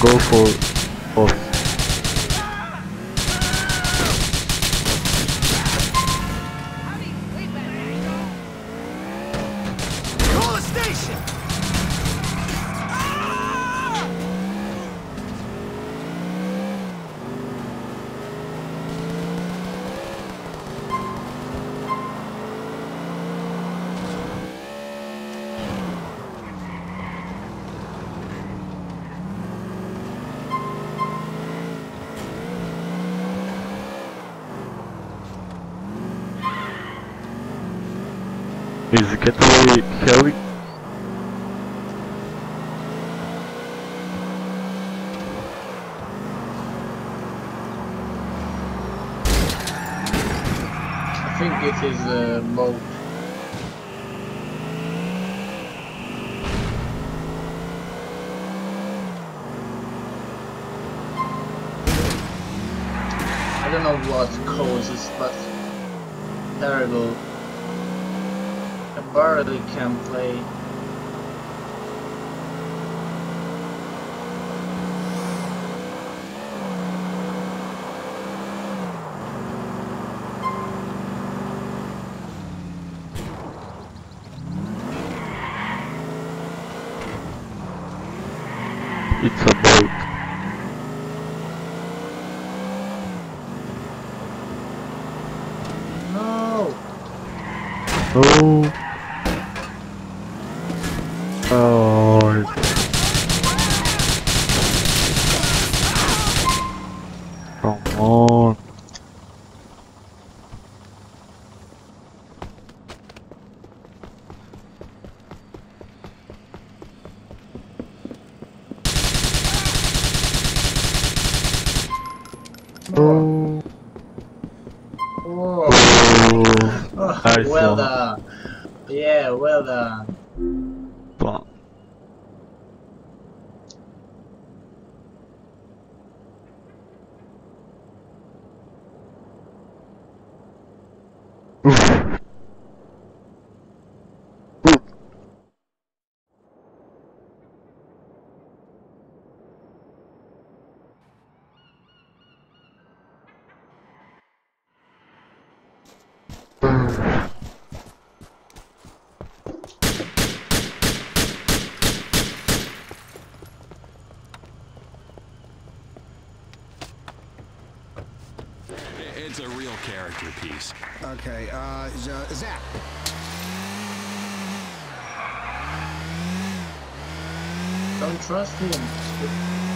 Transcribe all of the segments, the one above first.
Go for both. Call a station. Is the getaway heavy? I think it is a boat. I don't know what causes, but terrible. I barely can play. It's a boat. No. Oh. Well done. Yeah, well done. But it's a real character piece. Okay, Zach. Don't trust him.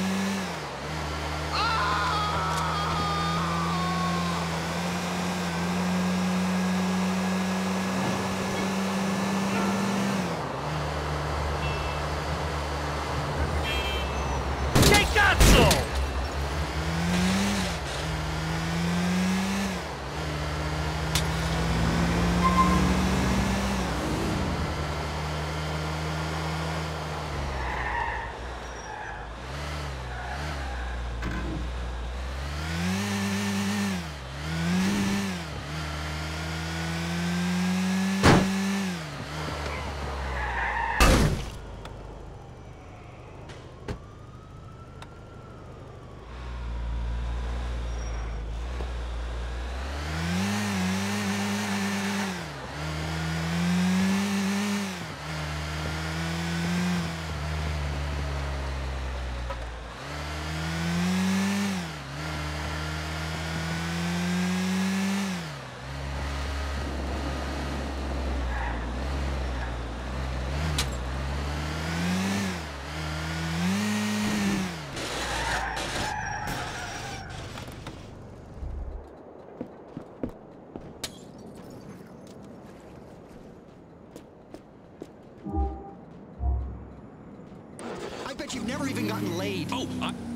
You've never even gotten laid. Oh,